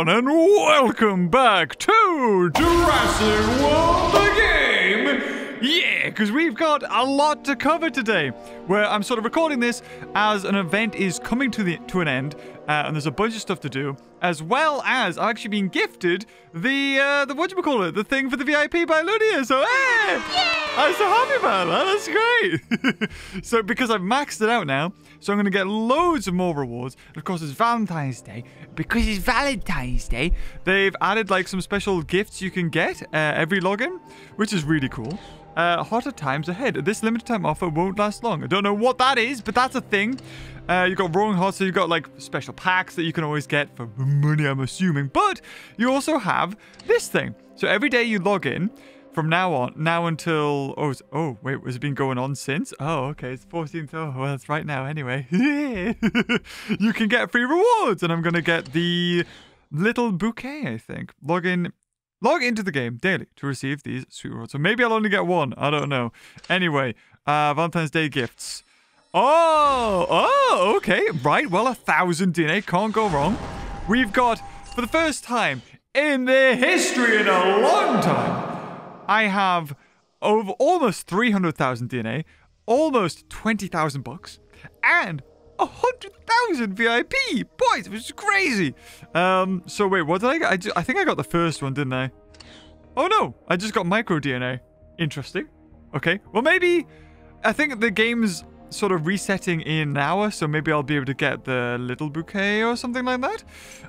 everyone, and welcome back to Jurassic World The Game! Yeah, because we've got a lot to cover today, where I'm sort of recording this as an event is coming to an end, and there's a bunch of stuff to do, as well as I've actually been gifted the whatchamacallit, the thing for the VIP by Ludia, so hey! Yay! I'm so happy about that, that's great! So, because I've maxed it out now, so I'm going to get loads of more rewards. And of course, it's Valentine's Day. Because it's Valentine's Day, they've added like some special gifts you can get every login, which is really cool. Hotter times ahead. This limited time offer won't last long. I don't know what that is, but that's a thing. You've got Roaring Hearts, so you've got like special packs that you can always get for money, I'm assuming. But you also have this thing. So every day you log in, from now on, now until, oh, wait, has it been going on since? Oh, okay, it's 14th, oh, well, it's right now anyway. You can get free rewards, and I'm going to get the little bouquet, I think. Log into the game daily to receive these sweet rewards. So maybe I'll only get one, I don't know. Anyway, Valentine's Day gifts. Oh, okay, right, well, 1,000 DNA, can't go wrong. We've got, for the first time in their history in a long time, I have over almost 300,000 DNA, almost 20,000 bucks, and 100,000 VIP points, which is crazy. So wait, what did I get? I think I got the first one, didn't I? Oh no, I just got micro DNA. Interesting. Okay, well maybe, I think the game's sort of resetting in an hour, so maybe I'll be able to get the little bouquet or something like that.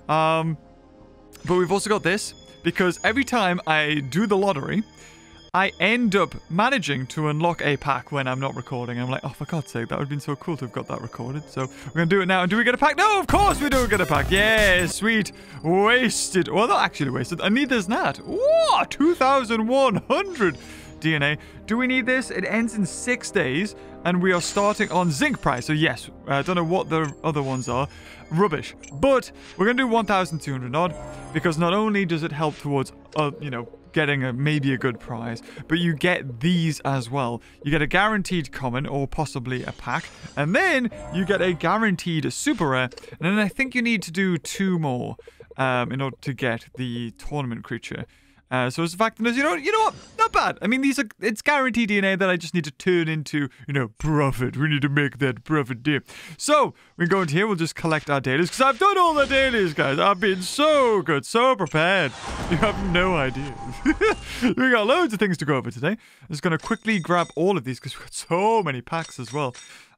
But we've also got this, because every time I do the lottery, I end up managing to unlock a pack when I'm not recording. I'm like, oh, for God's sake, that would have been so cool to have got that recorded. So we're going to do it now. And do we get a pack? No, of course we do get a pack. Yeah, sweet. Wasted. Well, not actually wasted. I need this nat. Whoa, 2,100 DNA. Do we need this? It ends in 6 days, and we are starting on zinc price. So yes, I don't know what the other ones are. Rubbish. But we're going to do 1,200 odd, because not only does it help towards, you know, getting maybe a good prize, but you get these as well. You get a guaranteed common or possibly a pack, and then you get a guaranteed super rare, and then I think you need to do 2 more in order to get the tournament creature. So as a fact, you know what? Not bad. I mean, it's guaranteed DNA that I just need to turn into, you know, profit. We need to make that profit deal. So we go into here. We'll just collect our dailies, because I've done all the dailies, guys. I've been so good, so prepared. You have no idea. We got loads of things to go over today. I'm just gonna quickly grab all of these because we've got so many packs as well.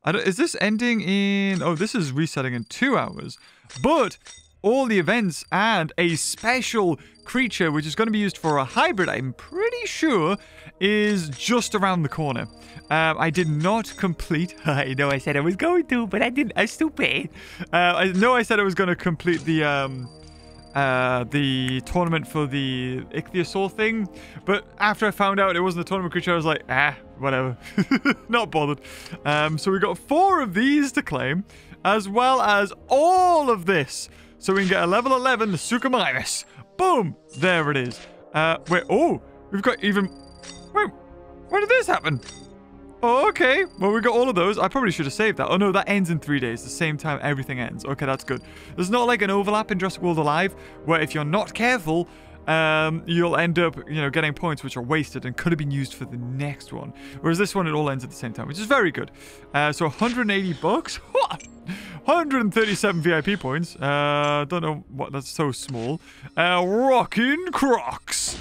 Is this ending in? Oh, this is resetting in 2 hours, but all the events and a special creature, which is going to be used for a hybrid, I'm pretty sure, is just around the corner. I did not complete. I know I said I was going to, but I didn't. I'm stupid. I know I said I was going to complete the tournament for the ichthyosaur thing, but after I found out it wasn't a tournament creature, I was like, ah, whatever. Not bothered. So we got 4 of these to claim, as well as all of this. So we can get a level 11 Sarcosuchus. Boom! There it is. Wait, oh, we've got even... Wait, where did this happen? Oh, okay. Well, we got all of those. I probably should have saved that. Oh, no, that ends in 3 days. The same time everything ends. Okay, that's good. There's not like an overlap in Jurassic World Alive, where if you're not careful, you'll end up, you know, getting points which are wasted and could have been used for the next one. Whereas this one, it all ends at the same time, which is very good. So 180 bucks. What? 137 VIP points. Don't know what, that's so small. Rockin' Crocs,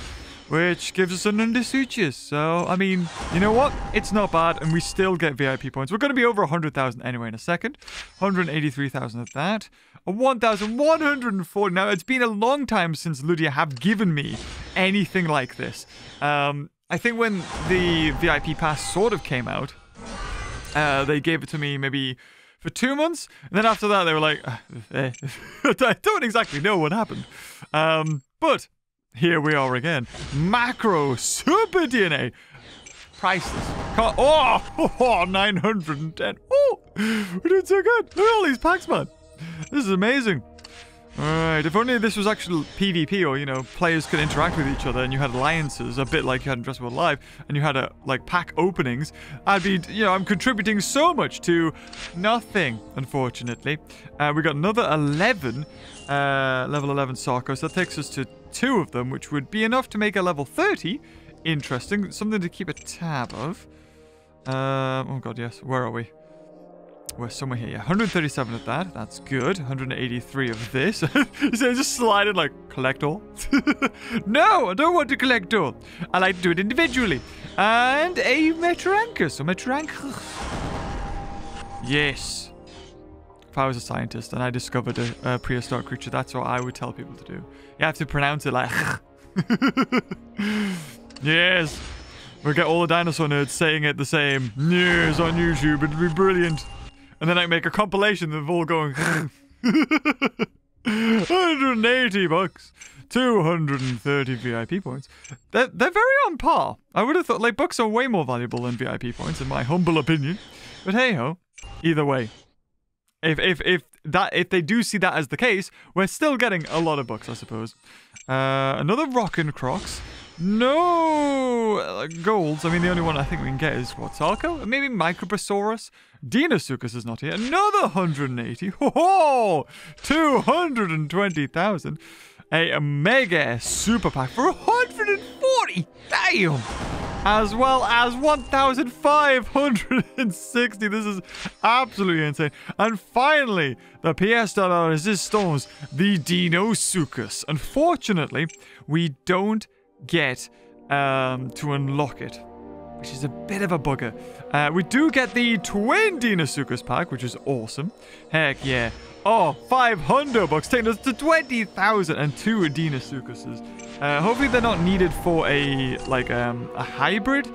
which gives us an Indominus. So, I mean, you know what? It's not bad, and we still get VIP points. We're going to be over 100,000 anyway in a second. 183,000 of that. 1,140. Now, it's been a long time since Ludia have given me anything like this. I think when the VIP pass sort of came out, they gave it to me maybe for 2 months, and then after that they were like, eh. I don't exactly know what happened. But here we are again. Macro super DNA. Priceless. Oh, 910. Oh, we're doing so good. Look at all these packs, man. This is amazing. Alright, if only this was actual PvP, or, you know, players could interact with each other and you had alliances, a bit like you had in Jurassic World Alive, and you had, like, pack openings, I'd be, you know, I'm contributing so much to nothing, unfortunately. We got another 11, level 11 Sarcos. That takes us to 2 of them, which would be enough to make a level 30. Interesting. Something to keep a tab of. Oh god, yes. Where are we? We're somewhere here. Yeah, 137 of that. That's good. 183 of this. So I just slide in like, collect all. No, I don't want to collect all. I like to do it individually. And a Metrancus. Or Metrancus. Yes. If I was a scientist and I discovered a prehistoric creature, that's what I would tell people to do. You have to pronounce it like... Yes. We'll get all the dinosaur nerds saying it the same. Yes, on YouTube. It'd be brilliant. And then I make a compilation of all going... 180 bucks. 230 VIP points. They're very on par. I would have thought, like, bucks are way more valuable than VIP points, in my humble opinion. But hey-ho. Either way. If they do see that as the case, we're still getting a lot of bucks, I suppose. Another Rockin' Crocs. No golds. I mean, the only one I think we can get is what, Sarco? Maybe Microposaurus? Deinosuchus is not here. Another 180. Ho ho! 220,000. A mega super pack for 140. Damn! As well as 1,560. This is absolutely insane. And finally, the pièce de la résistance, the Deinosuchus. Unfortunately, we don't get to unlock it, which is a bit of a bugger. We do get the twin Deinosuchus pack, which is awesome. Heck yeah. Oh, 500 bucks, taking us to 20,000 and 2 Deinosuchuses. Hopefully they're not needed for a, like, a hybrid,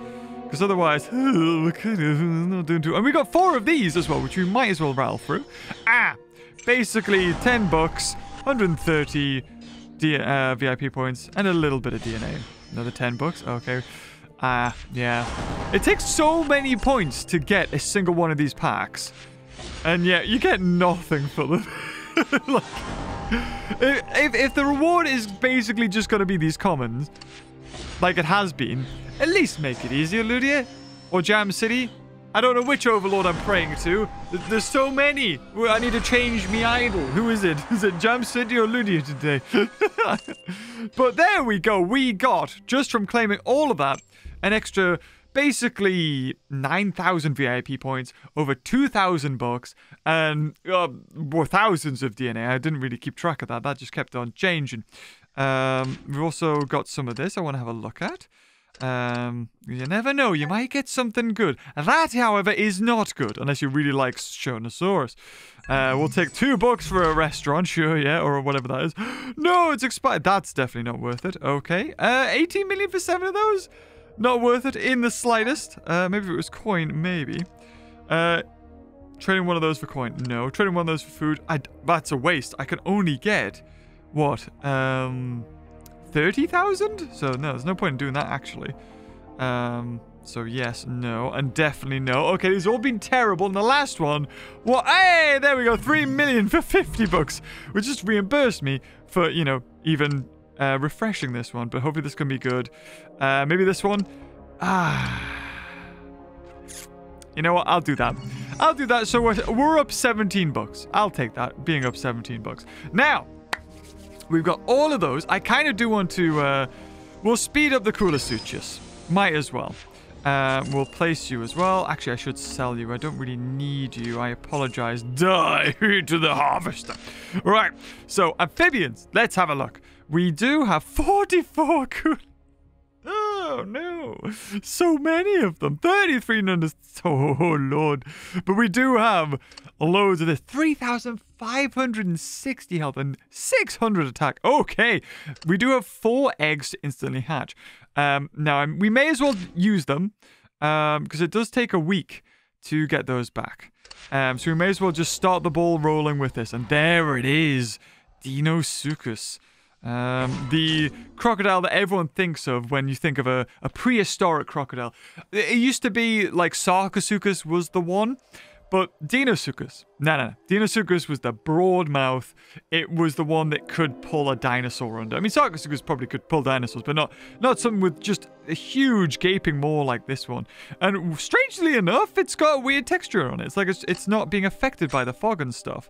because otherwise, we're kind of not doing too. And we got 4 of these as well, which we might as well rattle through. Ah, basically 10 bucks, 130 VIP points, and a little bit of DNA. Another 10 bucks. Okay. Yeah. It takes so many points to get a single one of these packs. And yet, you get nothing for them. Like, if the reward is basically just going to be these commons, like it has been, at least make it easier, Ludia. Or Jam City. I don't know which overlord I'm praying to. There's so many. I need to change me idol. Who is it? Is it Jam City or Ludia today? But there we go. We got, just from claiming all of that, an extra basically 9,000 VIP points, over 2,000 bucks, and thousands of DNA. I didn't really keep track of that. That just kept on changing. We've also got some of this I want to have a look at. You never know, you might get something good. That, however, is not good, unless you really like Spinosaurus. We'll take 2 bucks for a restaurant, sure, yeah, or whatever that is. No, it's expired. That's definitely not worth it. Okay, 18 million for 7 of those? Not worth it in the slightest. Maybe it was coin, maybe. Trading one of those for coin? No. Trading one of those for food? That's a waste. I can only get, what, 30,000? So, no, there's no point in doing that, actually. So, yes, no, and definitely no. Okay, these all been terrible. And the last one, well, hey, there we go. 3 million for 50 bucks, which just reimbursed me for, you know, even refreshing this one. But hopefully this can be good. Maybe this one. You know what? I'll do that. I'll do that. So, we're up 17 bucks. I'll take that, being up 17 bucks. Now... we've got all of those. I kind of do want to, we'll speed up the Koolasuchus. Might as well. We'll place you as well. Actually, I should sell you. I don't really need you. I apologize. Die to the harvester. Right. So, amphibians. Let's have a look. We do have 44 Kool... Oh, no. So many of them. 33 numbers. Oh, Lord. But we do have... loads of this. 3,560 health and 600 attack. Okay. We do have 4 eggs to instantly hatch. Now, we may as well use them because it does take a week to get those back. So we may as well just start the ball rolling with this. And there it is. Deinosuchus. The crocodile that everyone thinks of when you think of a prehistoric crocodile. It used to be like Sarcosuchus was the one. But Deinosuchus, no. Deinosuchus was the broad mouth. It was the one that could pull a dinosaur under. I mean, Sarcosuchus probably could pull dinosaurs, but not something with just a huge gaping maw like this one. And strangely enough, it's got a weird texture on it. It's like it's not being affected by the fog and stuff.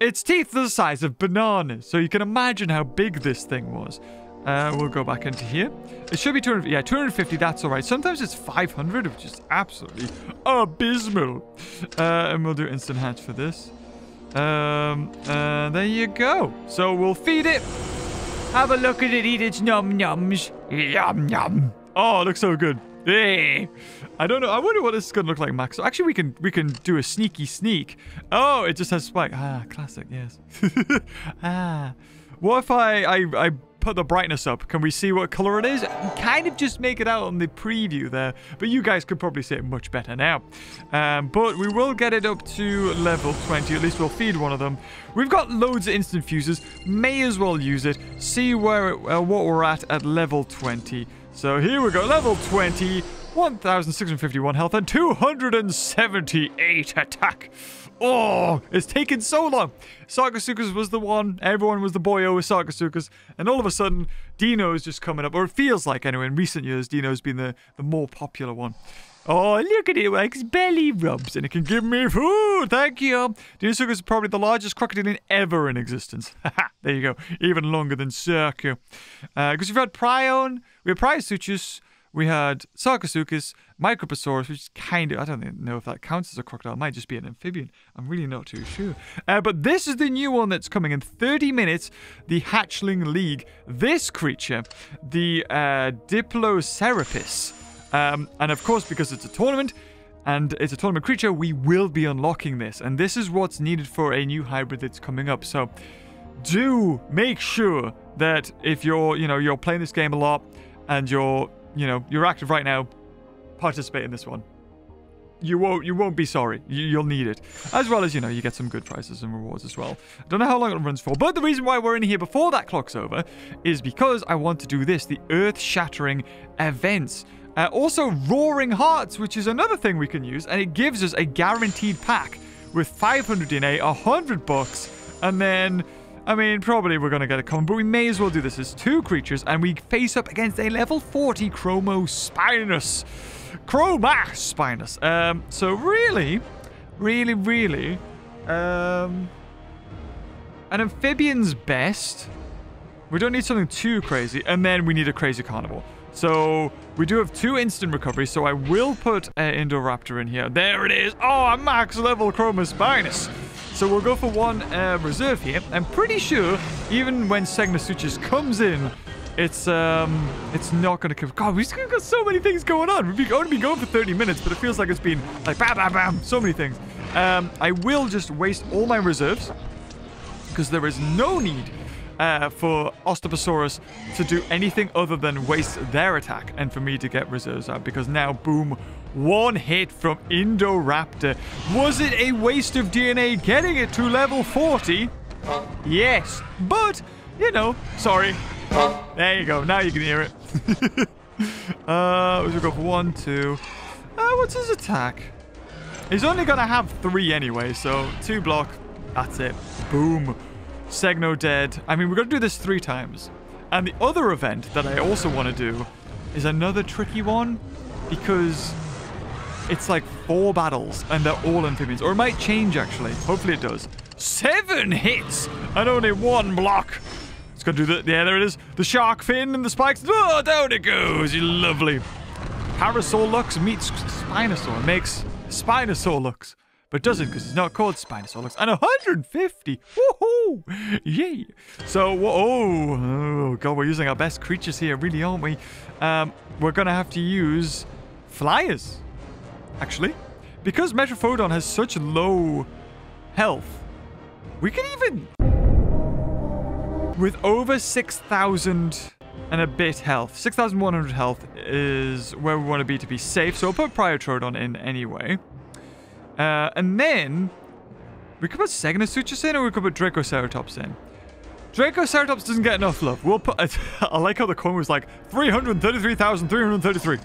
Its teeth are the size of bananas, so you can imagine how big this thing was. We'll go back into here. It should be 200, yeah, 250, that's all right. Sometimes it's 500, which is absolutely abysmal. And we'll do instant hatch for this. There you go. So we'll feed it. Have a look at it, eat its num-nums. Yum-yum. Oh, it looks so good. Hey. I don't know. I wonder what this is going to look like, Max. Actually, we can do a sneaky sneak. Oh, it just has spike. Ah, classic, yes. Ah. What if I put the brightness up? Can we see what color it is? Kind of just make it out on the preview there, but you guys could probably see it much better now. But we will get it up to level 20. At least we'll feed one of them. We've got loads of instant fuses. May as well use it. See where what we're at level 20. So here we go. Level 20, 1,651 health and 278 attack. Oh, it's taken so long. Sarcosuchus was the one. Everyone was the boyo with Sarcosuchus. And all of a sudden, Dino's just coming up. Or it feels like, anyway, in recent years, Dino's been the more popular one. Oh, look at it. Its belly rubs. And it can give me food. Thank you. Deinosuchus is probably the largest crocodilian ever in existence. There you go. Even longer than Circu. Because we've had Prion. We had Prionosuchus. We had Sarcosuchus, Microposaurus, which is kind of... I don't know if that counts as a crocodile. It might just be an amphibian. I'm really not too sure. But this is the new one that's coming in 30 minutes. The Hatchling League. This creature, the Diploceraspis. And of course, because it's a tournament... And it's a tournament creature, we will be unlocking this. And this is what's needed for a new hybrid that's coming up. So do make sure that if you're, you're playing this game a lot and you're active right now, participate in this one. You won't be sorry. You'll need it. As well as, you get some good prizes and rewards as well. I don't know how long it runs for, but the reason why we're in here before that clock's over is because I want to do this, the earth-shattering events. Also, Roaring Hearts, which is another thing we can use, and it gives us a guaranteed pack with 500 DNA, 100 bucks, and then... I mean, probably we're going to get a common, but we may as well do this as two creatures, and we face up against a level 40 Chromaspinus. Chromaspinus. So really, an amphibian's best. We don't need something too crazy, and then we need a crazy carnivore. So we do have two instant recoveries, so I will put Indoraptor in here. There it is. Oh, a max level Chromaspinus. So we'll go for one reserve here. I'm pretty sure even when Segnosuchus comes in, it's not going to come. God, we've got so many things going on. We've only been going for 30 minutes, but it feels like it's been like bam, bam, bam, so many things. I will just waste all my reserves because there is no need for Ostoposaurus to do anything other than waste their attack and for me to get reserves out because now, boom, one hit from Indoraptor. Was it a waste of DNA getting it to level 40? Yes, but, sorry. There you go. Now you can hear it. We'll go for one, two. What's his attack? He's only going to have three anyway, so two block. That's it. Boom. Segno dead. I mean, we're going to do this three times. And the other event that I also want to do is another tricky one because it's like four battles and they're all amphibians. Or it might change, actually. Hopefully it does. 7 hits and only one block. It's going to do that. Yeah, there it is. The shark fin and the spikes. Oh, down it goes. Lovely. Parasaur Lux meets Spinosaur. Makes Spinosaur Lux. But doesn't because it's not called Spinosaur Lux. And 150. Woohoo! Yay. So, oh, God, we're using our best creatures here, really, aren't we? We're going to have to use flyers, actually. Because Metrophodon has such low health, we can even... With over 6,000 and a bit health. 6,100 health is where we want to be safe. So I'll put Prionosuchus in anyway. And then we could put Segnosuchus in, or we could put Dracoceratops in. Dracoceratops doesn't get enough love. We'll put. I like how the coin was like 333,333.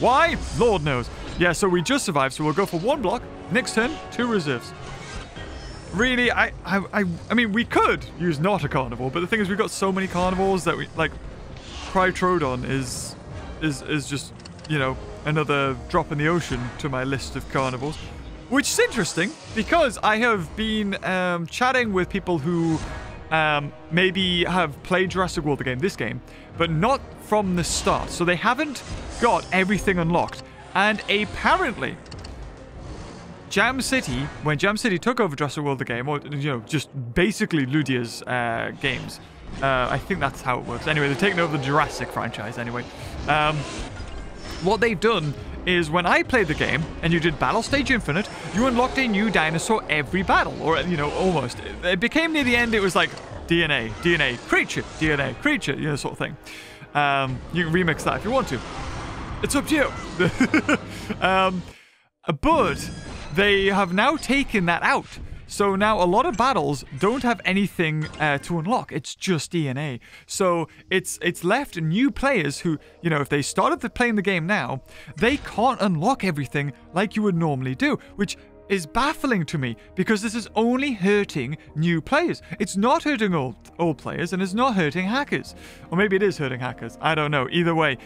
Why? Lord knows. Yeah, so we just survived, so we'll go for one block. Next turn, two reserves. Really, I mean, we could use not a carnivore, but the thing is, we've got so many carnivores that we, like, Prionosuchus is just, you know, another drop in the ocean to my list of carnivores. Which is interesting, because I have been chatting with people who maybe have played Jurassic World The Game, this game, but not from the start. So they haven't got everything unlocked. And apparently, Jam City, when Jam City took over Jurassic World The Game, or, you know, just basically Ludia's games. I think that's how it works. Anyway, they're taking over the Jurassic franchise anyway. What they've done is when I played the game and you did Battle Stage Infinite, you unlocked a new dinosaur every battle, or, you know, almost. It became near the end, it was like DNA, DNA, creature, DNA, creature, you know, sort of thing. You can remix that if you want to. It's up to you. But they have now taken that out. So now a lot of battles don't have anything to unlock. It's just DNA. So it's left new players who, you know, if they started playing the game now, they can't unlock everything like you would normally do, which is baffling to me because this is only hurting new players. It's not hurting old players, and it's not hurting hackers. Or maybe it is hurting hackers. I don't know. Either way,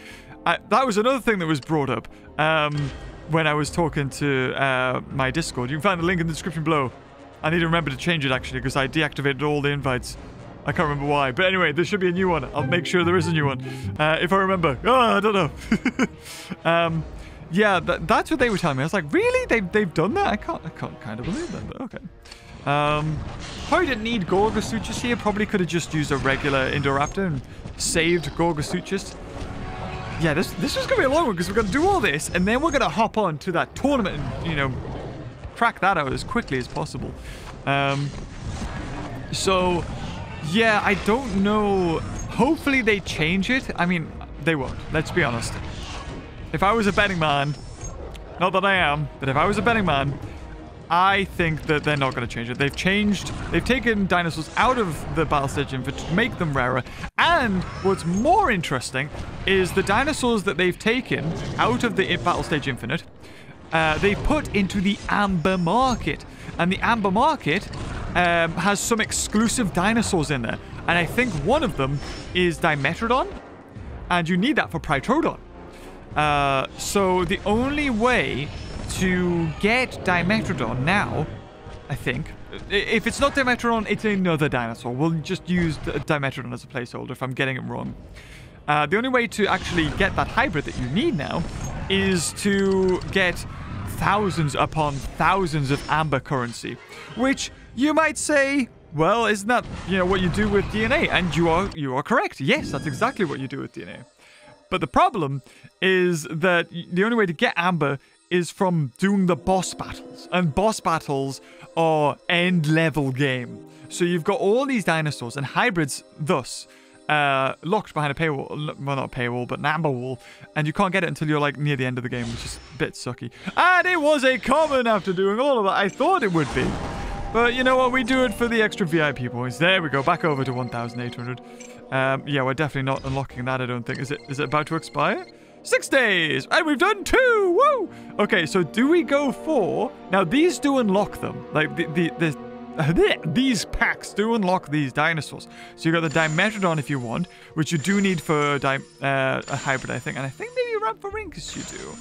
that was another thing that was brought up when I was talking to my Discord. You can find the link in the description below. I need to remember to change it, actually, because I deactivated all the invites. I can't remember why. But anyway, there should be a new one. I'll make sure there is a new one. If I remember. Oh, I don't know. Yeah, that's what they were telling me. I was like, really? They've done that? I can't kind of believe that, but okay. Probably didn't need Gorgosuchus here. Probably could have just used a regular Indoraptor and saved Gorgosuchus. Yeah, this is going to be a long one, because we're going to do all this, and then we're going to hop on to that tournament and, you know, crack that out as quickly as possible. So, yeah, I don't know. Hopefully they change it. I mean, they won't. Let's be honest. If I was a betting man, not that I am, but if I was a betting man, I think that they're not going to change it. They've taken dinosaurs out of the Battle Stage Infinite to make them rarer. And what's more interesting is the dinosaurs that they've taken out of the Battle Stage Infinite, they put into the Amber Market. And the Amber Market has some exclusive dinosaurs in there. And I think one of them is Dimetrodon. And you need that for Prionosuchus. So the only way to get Dimetrodon now, I think, if it's not Dimetrodon, it's another dinosaur. We'll just use Dimetrodon as a placeholder if I'm getting it wrong. The only way to actually get that hybrid that you need now is to get thousands upon thousands of amber currency, which you might say, well, isn't that, you know, what you do with DNA? And you are correct. Yes, that's exactly what you do with DNA. But the problem is that the only way to get amber is from doing the boss battles, and boss battles are end level game. So you've got all these dinosaurs and hybrids thus locked behind a paywall. Well, not a paywall, but an amber wall. And you can't get it until you're, like, near the end of the game, which is a bit sucky. And it was a common after doing all of that. I thought it would be. But you know what? We do it for the extra VIP points. There we go. Back over to 1,800. Yeah, we're definitely not unlocking that, I don't think. Is it about to expire? 6 days! And we've done 2! Woo! Okay, so do we go for... Now, these do unlock them. Like, these packs do unlock these dinosaurs. So you got the Dimetrodon if you want, which you do need for a hybrid, I think. And I think maybe Ramphorhynchus you do.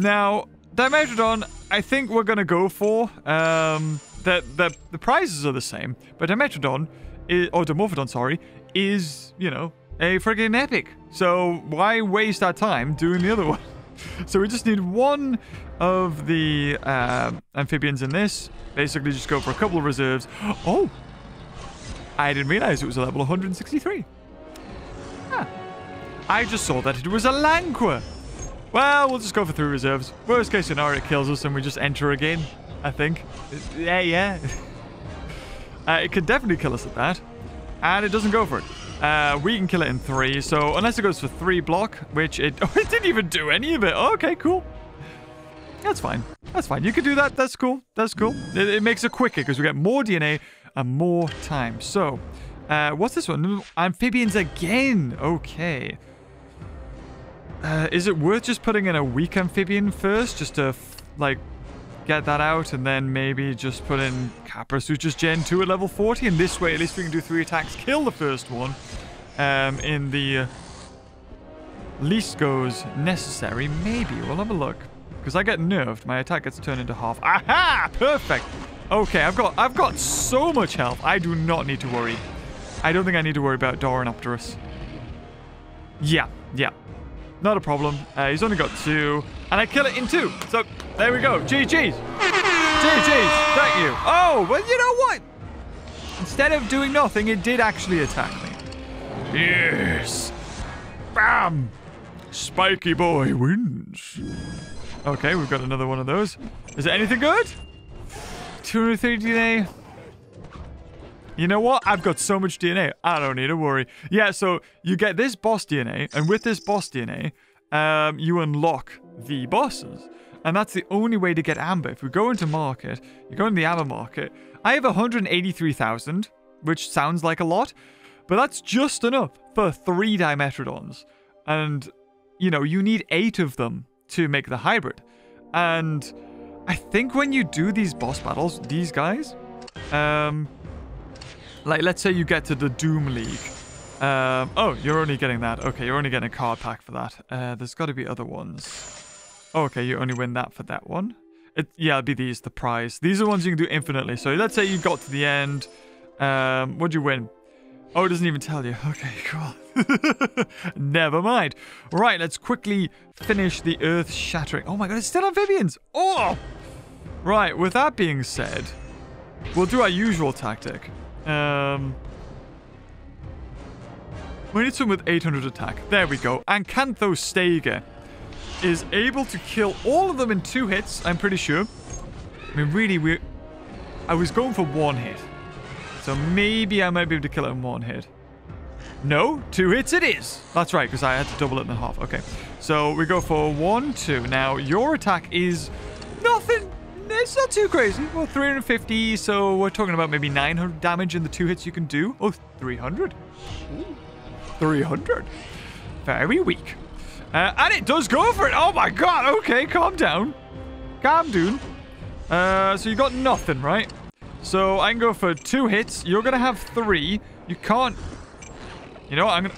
Now, Dimetrodon, I think we're going to go for. The prizes are the same. But Dimetrodon, or Dimorphodon, sorry, is, you know, a friggin' epic. So why waste our time doing the other one? So we just need one of the amphibians in this. Basically just go for a couple of reserves. Oh! I didn't realize it was a level 163. Ah. I just saw that it was a Lanqua. Well, we'll just go for 3 reserves. Worst case scenario, it kills us and we just enter again, I think. Yeah, yeah. It could definitely kill us at that. And it doesn't go for it. We can kill it in 3. So unless it goes for 3 block, which it... Oh, it didn't even do any of it. Okay, cool. That's fine. That's fine. You can do that. That's cool. That's cool. It makes it quicker because we get more DNA and more time. So, what's this one? Amphibians again. Okay. Is it worth just putting in a weak amphibian first, just to, like, get that out, and then maybe just put in Kaprosuchus Gen 2 at level 40, and this way at least we can do 3 attacks, kill the first one, in the least goes necessary, maybe. We'll have a look, because I get nerfed. My attack gets turned into half. Aha! Perfect! Okay, I've got so much health. I do not need to worry. I don't think I need to worry about Deinonychus. Yeah. Not a problem. He's only got 2. And I kill it in 2. So, there we go. GG's. GG's. Thank you. Oh, well, you know what? Instead of doing nothing, it did actually attack me. Yes. Bam. Spiky boy wins. Okay, we've got another one of those. Is there anything good? 230 DNA. You know what? I've got so much DNA. I don't need to worry. Yeah, so you get this boss DNA, and with this boss DNA, you unlock the bosses. And that's the only way to get amber. If we go into market, you go into the amber market. I have 183,000, which sounds like a lot, but that's just enough for 3 Dimetrodons. And, you know, you need 8 of them to make the hybrid. And I think when you do these boss battles, these guys, like, let's say you get to the Doom League. Oh, you're only getting that. Okay, you're only getting a card pack for that. There's got to be other ones. Okay, you only win that for that one. Yeah, it'd be these, the prize. These are ones you can do infinitely. So let's say you got to the end. What'd you win? Oh, it doesn't even tell you. Okay, cool. Never mind. Right, let's quickly finish the earth shattering. Oh my god, it's still amphibians. Oh! Right, with that being said, we'll do our usual tactic. We need someone with 800 attack. There we go. And Canthostega is able to kill all of them in 2 hits, I'm pretty sure. I mean, really, I was going for 1 hit. So maybe I might be able to kill it in 1 hit. No, 2 hits it is. That's right, because I had to double it in half. Okay, so we go for 1, 2. Now, your attack is nothing. It's not too crazy. Well, 350, so we're talking about maybe 900 damage in the 2 hits you can do. Oh, 300. Ooh, 300. Very weak. And it does go for it. Oh, my God. Okay, calm down. Calm down. So you got nothing, right? So I can go for 2 hits. You're going to have 3. You can't... You know what?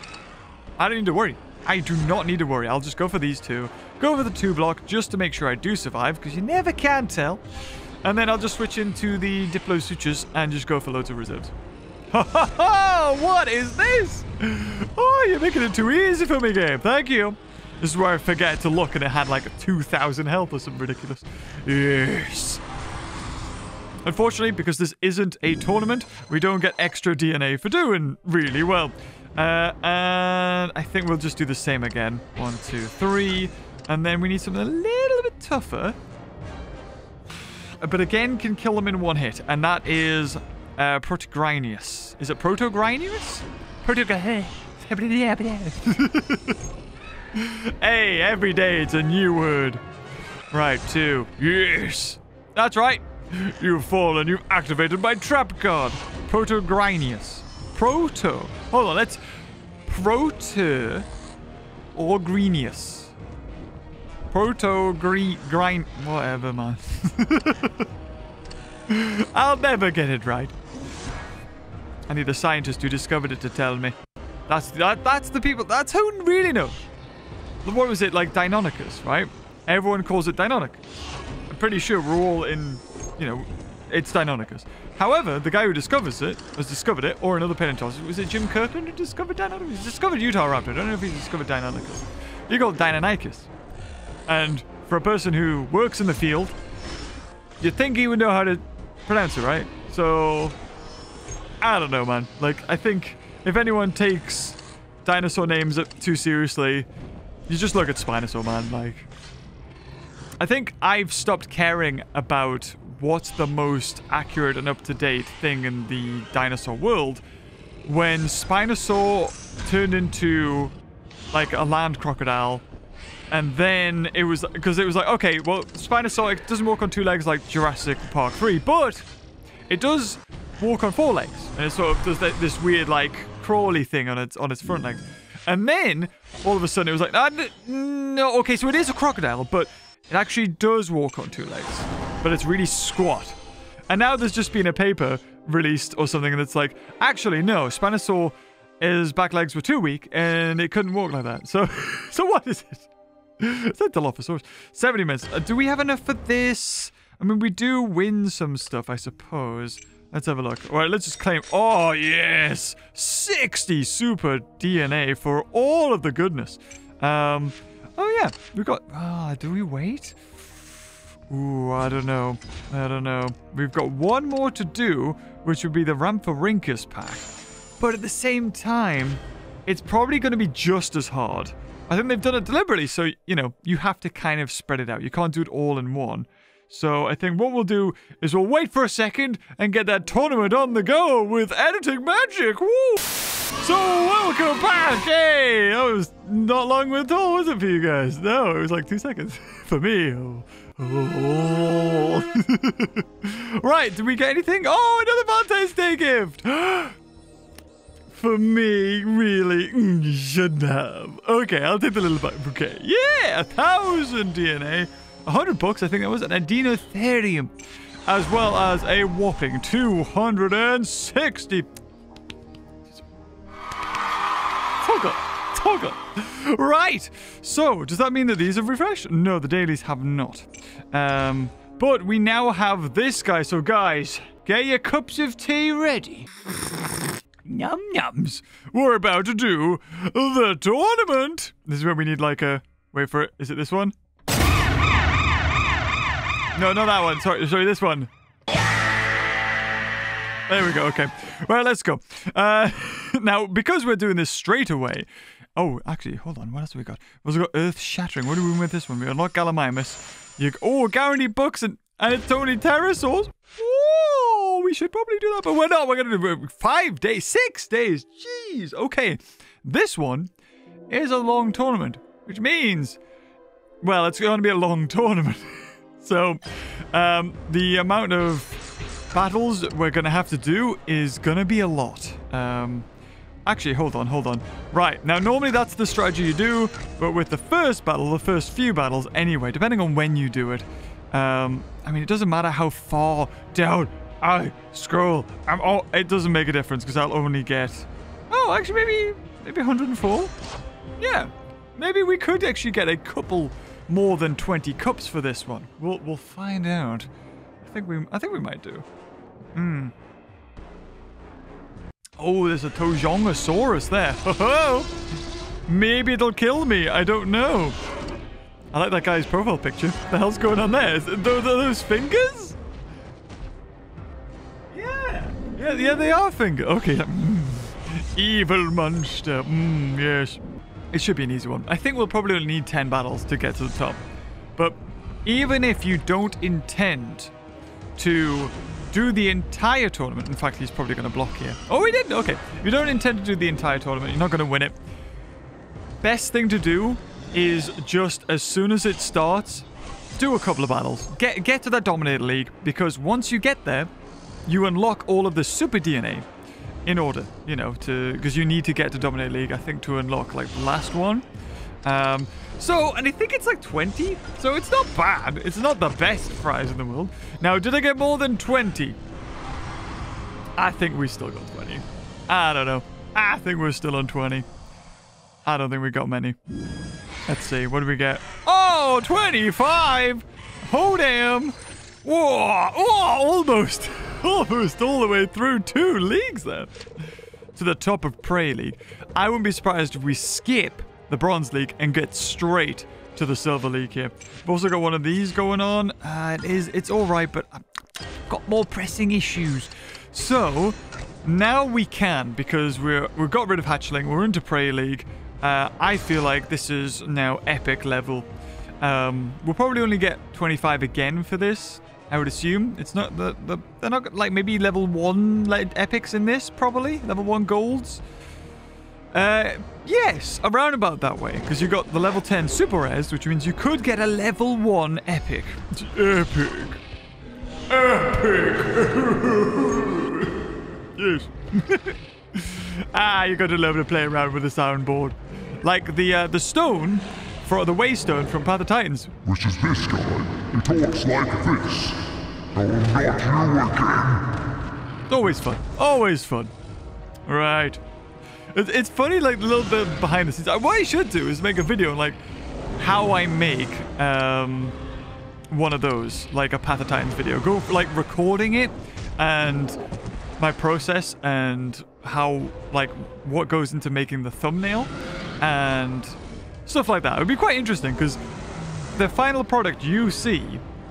I don't need to worry. I do not need to worry. I'll just go for these 2. Go for the 2 block just to make sure I do survive, because you never can tell. And then I'll just switch into the Diplosuchus and just go for loads of reserves. Ha ha ha! What is this? Oh, you're making it too easy for me, game. Thank you. This is where I forget to look and it had like 2,000 health or something ridiculous. Yes. Unfortunately, because this isn't a tournament, we don't get extra DNA for doing really well. And I think we'll just do the same again. 1, 2, 3... And then we need something a little bit tougher. But again, can kill them in 1 hit. And that is Protogyrinus. Is it Protogyrinus? Hey, every day it's a new word. Right, 2. Yes. That's right. You've fallen. You've activated my trap card. Protogyrinus. Proto. Hold on, let's... Protogyrinus. Protogyrinus, whatever, man. I'll never get it right. I need the scientist who discovered it to tell me. That's the people. That's who really knows. What was it, like Deinonychus, right? Everyone calls it Deinonychus. I'm pretty sure we're all in, you know, it's Deinonychus. However, the guy who discovers it has discovered it, or another paleontologist. Was it Jim Kirkland who discovered Deinonychus? He's discovered Utah Raptor. I don't know if he's discovered Deinonychus. You call it Deinonychus. And for a person who works in the field, you'd think he would know how to pronounce it, right? So, I don't know, man. Like, I think if anyone takes dinosaur names too seriously, you just look at Spinosaur, man. Like, I think I've stopped caring about what's the most accurate and up-to-date thing in the dinosaur world when Spinosaur turned into, like, a land crocodile. And then it was, because it was like, okay, well, Spinosaurus doesn't walk on 2 legs like Jurassic Park 3, but it does walk on 4 legs. And it sort of does this weird, like, crawly thing on its front legs. And then, all of a sudden, it was like, ah, no, okay, so it is a crocodile, but it actually does walk on two legs. But it's really squat. And now there's just been a paper released or something, and it's like, actually, no, Spinosaur, his back legs were too weak, and it couldn't walk like that. So what is it? It's like Dilophosaurus. 70 minutes. Do we have enough for this? I mean, we do win some stuff, I suppose. Let's have a look. All right, let's just claim. Oh, yes! 60 super DNA for all of the goodness. Oh, yeah. We got... do we wait? Ooh, I don't know. I don't know. We've got one more to do, which would be the Ramphorhynchus pack. But at the same time, it's probably going to be just as hard. I think they've done it deliberately, so, you know, you have to kind of spread it out. You can't do it all in one. So I think what we'll do is we'll wait for a second and get that tournament on the go with editing magic. Woo! So welcome back! Hey! That was not long at all, was it, for you guys? No, it was like 2 seconds. For me. Oh. Right, did we get anything? Oh, another Valentine's Day gift! For me, really, shouldn't have. Okay, I'll take the little bouquet. Yeah, 1,000 DNA, $100, I think that was, an Adenotherium, as well as a whopping 260. Toggle. Right. So, does that mean that these have refreshed? No, the dailies have not. But we now have this guy. So, guys, get your cups of tea ready. Num-nums. We're about to do the tournament. This is where we need like a... Wait for it. Is it this one? No, not that one. Sorry, this one. There we go. Okay. Well, let's go. Now, because we're doing this straight away... Oh, actually, hold on. What else have we got? We've also got Earth Shattering. What do we win with this one? We unlock Gallimimus. Guaranteed bucks and it's only pterosaurs. Whoa, we should probably do that, but we're not. We're going to do 6 days. Jeez. Okay. This one is a long tournament, which means, well, it's going to be a long tournament. So the amount of battles we're going to have to do is going to be a lot. Actually, hold on. Right, now normally that's the strategy you do, but with the first battle, the first few battles anyway, depending on when you do it, I mean, it doesn't matter how far down I scroll. It doesn't make a difference because I'll only get... Oh, actually, maybe 104? Yeah. Maybe we could actually get a couple more than 20 cups for this one. We'll find out. I think we might do. Hmm. Oh, there's a Tojongosaurus there. Ho-ho! Maybe it'll kill me. I don't know. I like that guy's profile picture. What the hell's going on there? Those fingers? Yeah. Yeah, they are fingers. Okay. Evil monster. Yes. It should be an easy one. I think we'll probably only need 10 battles to get to the top. But even if you don't intend to... do the entire tournament. In fact, he's probably going to block here. Oh, he did? Okay. If you don't intend to do the entire tournament, you're not going to win it. Best thing to do is just as soon as it starts, do a couple of battles. Get to that Dominator League, because once you get there, you unlock all of the Super DNA in order, you know, because you need to get to Dominator League, I think, to unlock, like, the last one. And I think it's like 20, so it's not bad. It's not the best prize in the world. Now, did I get more than 20? I think we still got 20. I don't know. I think we're still on 20. I don't think we got many. Let's see. What do we get? Oh, 25! Oh, damn! Whoa! Almost! Almost all the way through 2 leagues there. To the top of Prey League. I wouldn't be surprised if we skip the Bronze League and get straight to the Silver League here. We've also got one of these going on. It's all right, but I've got more pressing issues. So now we can, because we got rid of Hatchling. We're into Prey League. I feel like this is now epic level. We'll probably only get 25 again for this, I would assume. It's not they're not like maybe level 1 like epics in this, probably level 1 golds. Yes, around about that way, because you got the level 10 super rares, which means you could get a level 1 epic. It's epic. Yes. Ah, you gotta love to play around with the soundboard. Like the stone, for the waystone from Path of Titans. Which is this guy. It talks like this. Oh, not you again. Always fun. Always fun. Right. It's funny, like, a little bit behind the scenes. What I should do is make a video on, like, how I make one of those, like a Path of Titans video. Go for, like, recording it and my process and how, like, what goes into making the thumbnail and stuff like that. It would be quite interesting because the final product you see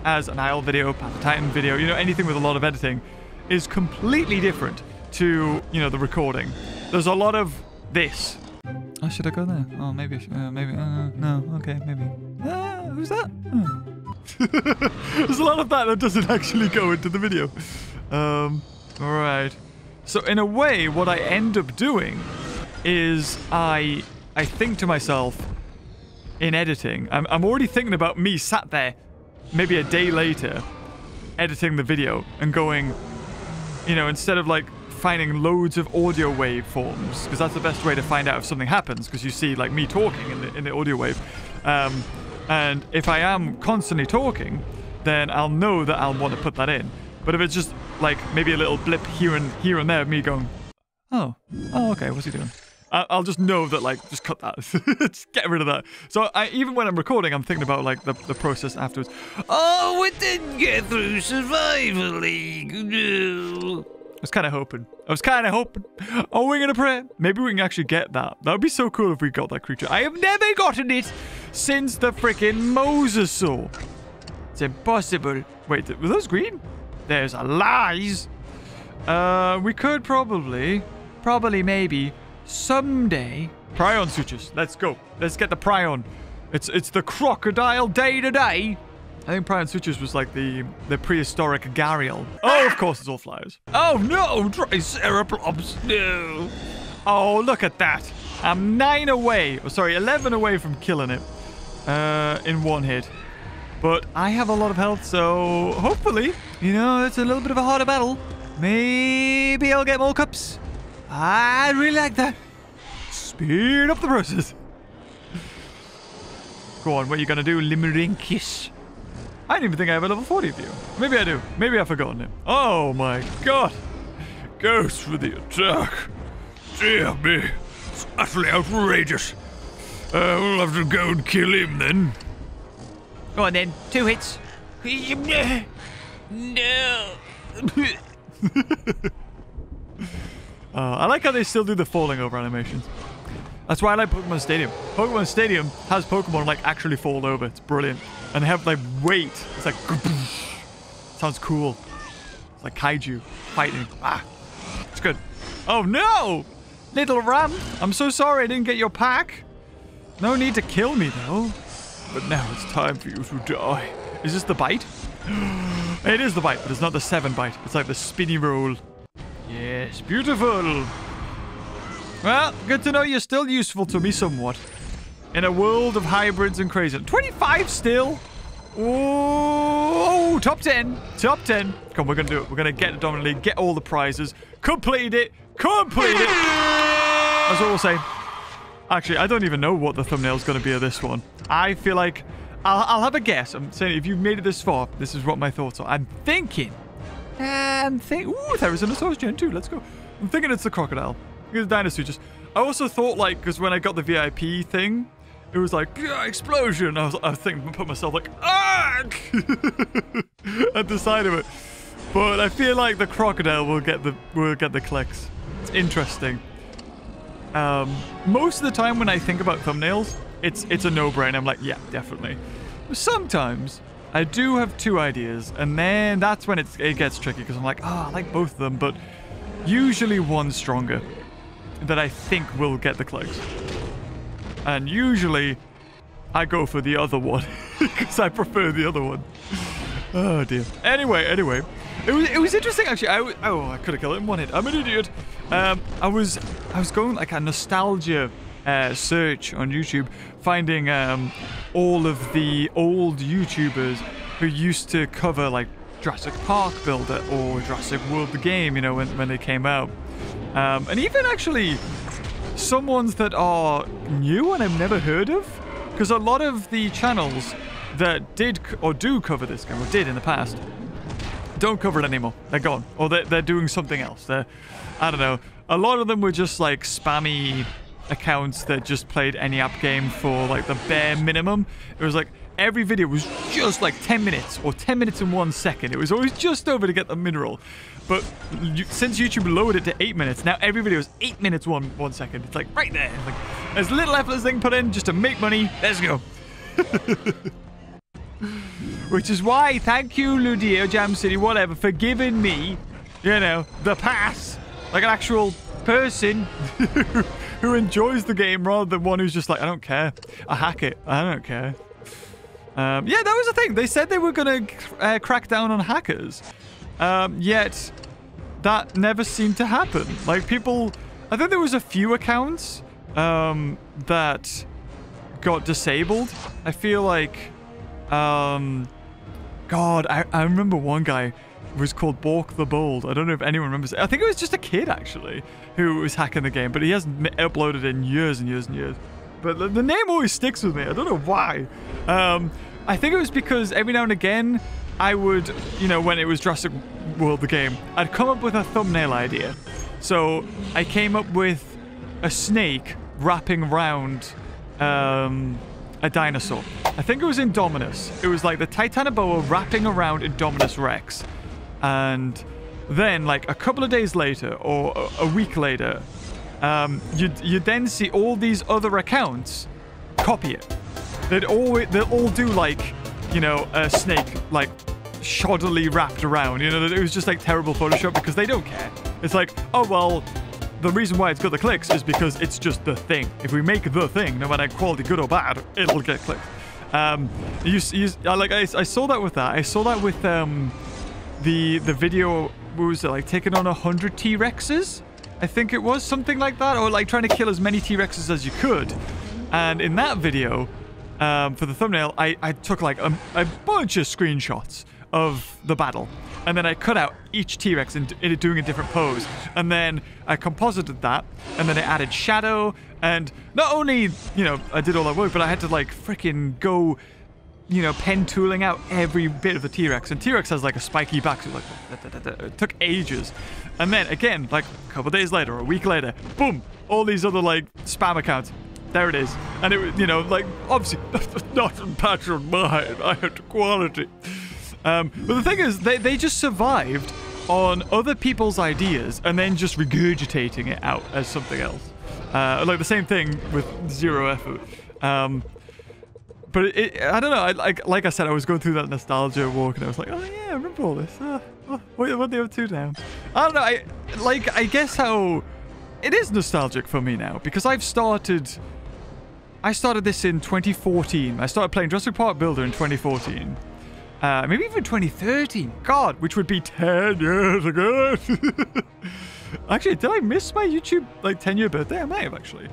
as an IL video, Path of Titan video, you know, anything with a lot of editing is completely different to, you know, the recording. There's a lot of this. Oh, should I go there? Oh, maybe I should, maybe, no, okay, maybe. Who's that? There's a lot of that doesn't actually go into the video. All right. So in a way, what I end up doing is I think to myself in editing, I'm already thinking about me sat there maybe a day later editing the video and going, you know, instead of like finding loads of audio waveforms, because that's the best way to find out if something happens, because you see like me talking in the audio wave. And if I am constantly talking, then I'll know that I'll want to put that in. But if it's just like maybe a little blip here and there of me going, oh, okay, what's he doing? I'll just know that, like, just cut that. Just get rid of that. So even when I'm recording, I'm thinking about, like, the process afterwards. Oh, it didn't get through Survival League. No. I was kind of hoping. Oh, we're going to pray. Maybe we can actually get that. That would be so cool if we got that creature. I have never gotten it since the freaking Mosasaur. It's impossible. Wait, were those green? There's a lies. We could probably, maybe, someday. Prionosuchus. Let's go. Let's get the Prion. It's the crocodile day to day. I think Prionosuchus was like the prehistoric gharial. Oh, of course, it's all flyers. Oh, no. Triceratops. No. Oh, look at that. I'm 11 away from killing it in one hit. But I have a lot of health, so hopefully, you know, it's a little bit of a harder battle. Maybe I'll get more cups. I really like that. Speed up the process. Go on, what are you going to do, Limerincus? I don't even think I have a level 40 view. Maybe I do. Maybe I've forgotten it. Oh my god. Goes for the attack. Dear me. It's utterly outrageous. We'll have to go and kill him then. Go on then. 2 hits. No. I like how they still do the falling over animations. That's why I like Pokemon Stadium. Pokemon Stadium has Pokemon like actually fall over. It's brilliant. And they have like weight. It's like sounds cool. It's like kaiju fighting. Ah, it's good. Oh no, little Ram. I'm so sorry I didn't get your pack. No need to kill me though. But now it's time for you to die. Is this the bite? It is the bite, but it's not the 7 bite. It's like the spinny roll. Yes, beautiful. Well, good to know you're still useful to me somewhat. In a world of hybrids and crazy. 25 still? Oh, top 10. Top 10. Come on, we're going to do it. We're going to get the Dominant League, get all the prizes. Complete it. Complete it. That's all we'll say. Actually, I don't even know what the thumbnail's going to be of this one. I feel like I'll have a guess. I'm saying if you've made it this far, this is what my thoughts are. I'm thinking... Ooh, there is an Osaurus Gen 2. Let's go. I'm thinking it's the crocodile. It's Deinosuchus. I also thought, like, because when I got the VIP thing, it was like, yeah, explosion. I think I put myself like, ah! at the side of it. But I feel like the crocodile will get the clicks. It's interesting. Most of the time when I think about thumbnails, it's a no-brainer. I'm like, yeah, definitely. Sometimes I do have 2 ideas, and then that's when it gets tricky, because I'm like, oh, I like both of them, but usually one's stronger that I think will get the clicks. And usually, I go for the other one, because I prefer the other one. Oh, dear. Anyway, it was interesting, actually. I could have killed it in one hit. I'm an idiot. I was going, like, a nostalgia search on YouTube, finding all of the old YouTubers who used to cover like Jurassic Park Builder or Jurassic World The Game, you know, when they came out. And even actually some ones that are new and I've never heard of, because a lot of the channels that did or do cover this game, or did in the past, don't cover it anymore. They're gone, or they're doing something else. I don't know. A lot of them were just like spammy accounts that just played any app game for like the bare minimum. It was like every video was just like 10 minutes or 10 minutes and 1 second. It was always just over to get the mineral. But since YouTube lowered it to 8 minutes, now every video is 8 minutes, 1 second. It's like right there. It's like as little effort as they can put in just to make money. Let's go. Which is why, thank you, Ludia, Jam City, whatever, for giving me, you know, the pass. Like an actual person who enjoys the game rather than one who's just like, I don't care. I hack it. I don't care. Yeah, that was the thing. They said they were going to crack down on hackers. Yet, that never seemed to happen. Like, people... I think there was a few accounts that got disabled. I feel like... God, I remember one guy... was called Bork the Bold. I don't know if anyone remembers it. I think it was just a kid, actually, who was hacking the game, but he hasn't uploaded in years and years and years. But the name always sticks with me. I don't know why. I think it was because every now and again, I would, you know, when it was Jurassic World The Game, I'd come up with a thumbnail idea. So I came up with a snake wrapping around a dinosaur. I think it was Indominus. It was like the Titanoboa wrapping around Indominus Rex. And then, like, a couple of days later, or a week later, you'd then see all these other accounts copy it. They'll all do, like, you know, a snake, like, shoddily wrapped around. You know, it was just, like, terrible Photoshop because they don't care. It's like, oh, well, the reason why it's got the clicks is because it's just the thing. If we make the thing, no matter quality, good or bad, it'll get clicks. I saw that with that. I saw that with... The video, what was it, like taking on 100 T-Rexes? I think it was something like that, or like trying to kill as many T-Rexes as you could. And in that video, for the thumbnail, I took like a bunch of screenshots of the battle. And then I cut out each T-Rex in doing a different pose. And then I composited that, and then I added shadow. And not only, you know, I did all that work, but I had to like freaking go... you know, pen tooling out every bit of the T-Rex. And T-Rex has like a spiky back, so like, it took ages. And then again, like a couple of days later or a week later, boom, all these other like spam accounts. There it is. And it was, you know, like obviously not in pattern mine. I had to quality. But the thing is, they just survived on other people's ideas and then just regurgitating it out as something else. Like the same thing with zero effort. But I don't know, like I said, I was going through that nostalgia walk and I was like, oh yeah, I remember all this. What are they up to now? I don't know, I guess how... It is nostalgic for me now, because I've started... I started this in 2014. I started playing Jurassic Park Builder in 2014. Maybe even 2013. God, which would be 10 years ago. Actually, did I miss my YouTube, like, 10-year birthday? I might have, actually.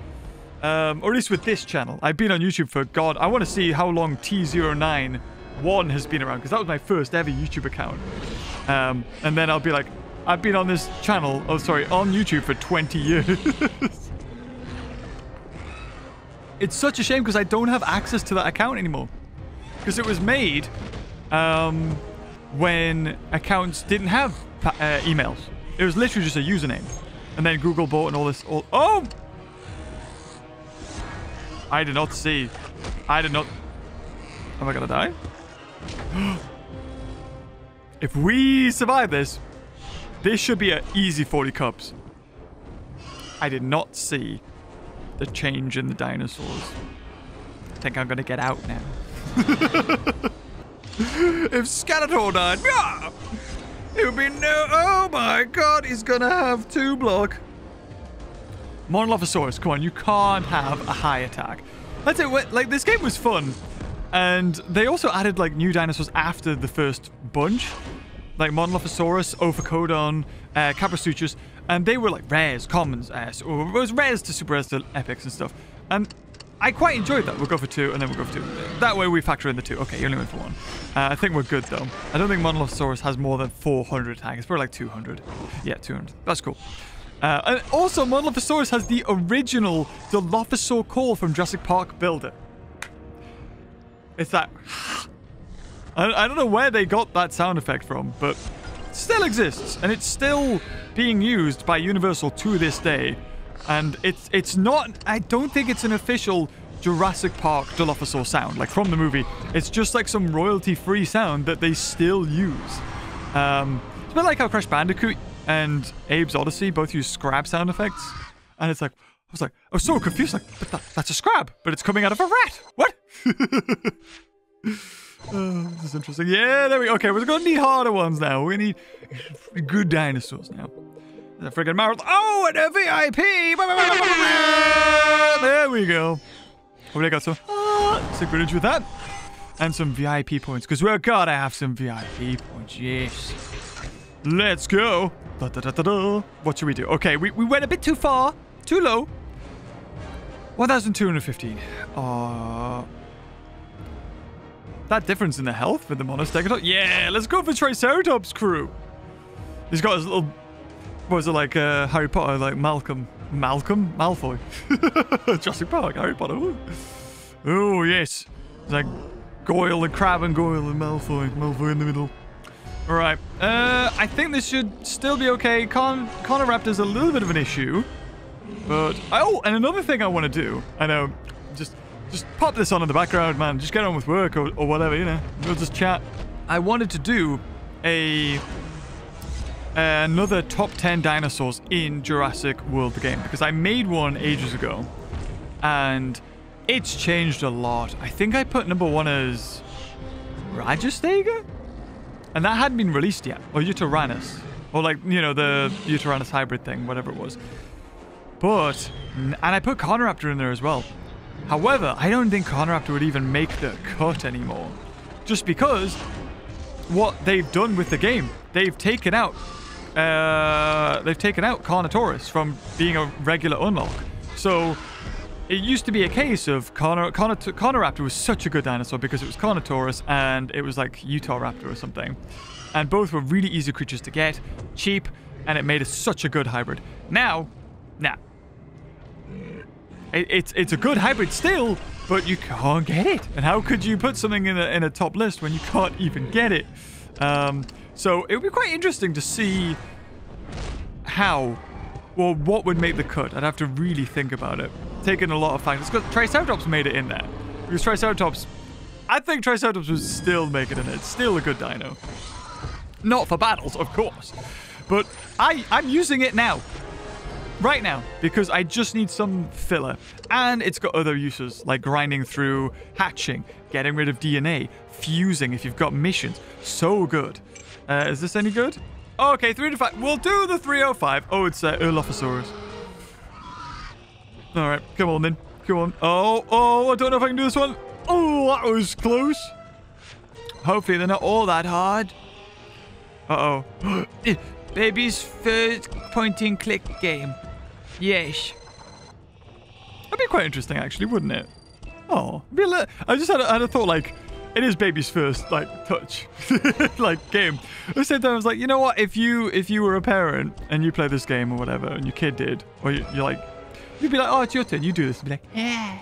Or at least with this channel. I've been on YouTube for, God, I want to see how long T091 has been around, because that was my first ever YouTube account. And then I'll be like, I've been on this channel, oh sorry, on YouTube for 20 years. It's such a shame because I don't have access to that account anymore. Because it was made when accounts didn't have emails. It was literally just a username. And then Google bought and all this, oh! I did not see. I did not... Am I gonna die? If we survive this, this should be an easy 40 cups. I did not see the change in the dinosaurs. I think I'm gonna get out now. If Skeletor died, yeah, it would be no... Oh my God, he's gonna have two block. Monolophosaurus, come on, you can't have a high attack. That's it, like, this game was fun. And they also added, like, new dinosaurs after the first bunch. Like, Monolophosaurus, Ophicodon, Kaprosuchus, and they were, like, rares, commons, or it was rares to super rares to epics and stuff. And I quite enjoyed that. We'll go for two, and then we'll go for two. That way we factor in the two. Okay, you only went for one. I think we're good, though. I don't think Monolophosaurus has more than 400 attacks. It's probably, like, 200. Yeah, 200. That's cool. And also, Monolophosaurus has the original Dilophosaur call from Jurassic Park Builder. It's that... I don't know where they got that sound effect from, but it still exists. And it's still being used by Universal to this day. And it's not... I don't think it's an official Jurassic Park Dilophosaur sound, like from the movie. It's just like some royalty-free sound that they still use. It's a bit like how Crash Bandicoot and Abe's Odyssey both use Scrab sound effects. And it's like, I was so confused, like, but that's a Scrab, but it's coming out of a rat. What? This is interesting. Yeah, there we go. Okay, we're gonna need harder ones now. We need good dinosaurs now. The friggin' marathon. Oh, and a VIP! There we go. Hopefully I got some synchronage with that. And some VIP points, because we're gonna have some VIP points, yes. Let's go. Da, da, da, da, da. What should we do? Okay, we went a bit too far. Too low. 1,215. That difference in the health for the Monostegodon. Yeah, let's go for Triceratops crew. He's got his little... What was it, like Harry Potter, like Malcolm? Malfoy. Jurassic Park, Harry Potter. Oh, yes. It's like Goyle the Crab and Goyle and Malfoy. Malfoy in the middle. All right. I think this should still be okay. Carnaraptor's a little bit of an issue. But... Oh, and another thing I want to do. I know. Just pop this on in the background, man. Just get on with work or whatever, you know. We'll just chat. I wanted to do a... another top 10 dinosaurs in Jurassic World The Game, because I made one ages ago and it's changed a lot. I think I put number one as Rajastega, and that hadn't been released yet, or Utaranus, or like, you know, the Utaranus hybrid thing, whatever it was. But, and I put Carnaraptor in there as well. However, I don't think Carnaraptor would even make the cut anymore, just because what they've done with the game, they've taken out Carnotaurus from being a regular unlock. So it used to be a case of Carnaraptor was such a good dinosaur because it was Carnotaurus and it was like Utah Raptor or something, and both were really easy creatures to get, cheap, and it made us such a good hybrid. Now, it's a good hybrid still. But you can't get it. And how could you put something in a top list when you can't even get it? So it would be quite interesting to see how or what would make the cut. I'd have to really think about it. Taking a lot of factors. Because Triceratops made it in there. Because Triceratops... I think Triceratops would still make it in there. It's still a good dino. Not for battles, of course. But I'm using it now. Right now, because I just need some filler, and it's got other uses like grinding through hatching, getting rid of DNA, fusing if you've got missions. So good. Is this any good? Okay, 3 to 5. We'll do the 305. Oh, it's Dilophosaurus. All right, come on then. Come on. Oh, I don't know if I can do this one. Oh, that was close. Hopefully they're not all that hard. Uh-oh. Baby's first point-and-click game. Yes. That'd be quite interesting, actually, wouldn't it? Oh, I just had a thought, like, it is baby's first, like, touch, like, game. At the same time, I was like, you know what? If you were a parent and you play this game or whatever, and your kid did, or you're like, you'd be like, oh, it's your turn. You do this. And be like, yeah.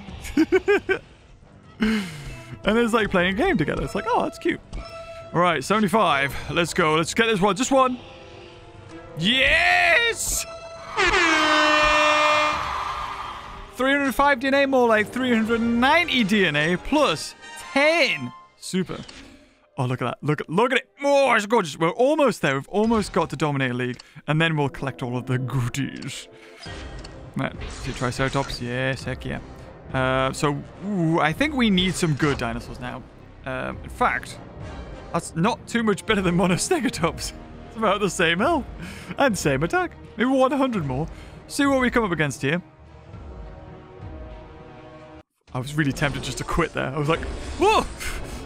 And it's like playing a game together. It's like, oh, that's cute. All right, 75. Let's go. Let's get this one. Just one. Yes! 305 DNA, more like 390 DNA, plus 10. Super. Oh, look at that. Look at it. Oh, it's gorgeous. We're almost there. We've almost got to Dominate League. And then we'll collect all of the goodies. Right. See Triceratops? Yes, heck yeah. I think we need some good dinosaurs now. In fact, that's not too much better than Monostegotops. About the same health and same attack, maybe 100 more. See what we come up against here. I was really tempted just to quit there. I was like, whoa,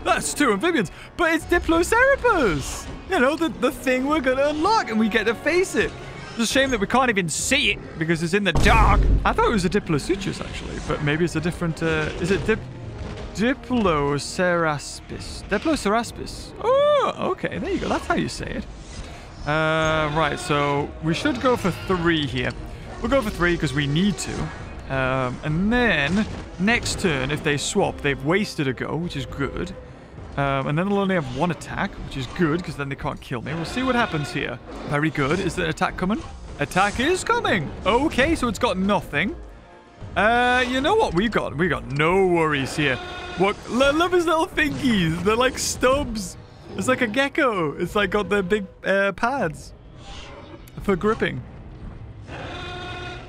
that's two amphibians, but it's Diploceraspis, you know, the thing we're gonna unlock, and we get to face it. It's a shame that we can't even see it because it's in the dark. I thought it was a Diplosuchus actually, but maybe it's a different is it Diploceraspis? Oh, okay, there you go, that's how you say it. Right, so we should go for 3 here. We'll go for 3 because we need to. And then next turn, if they swap, they've wasted a go, which is good. And then they'll only have 1 attack, which is good because then they can't kill me. We'll see what happens here. Very good. Is the attack coming? Attack is coming. Okay, so it's got nothing. You know what we've got? We've got no worries here. What? I love his little thingies. They're like stubs. It's like a gecko. It's like got the big pads for gripping. I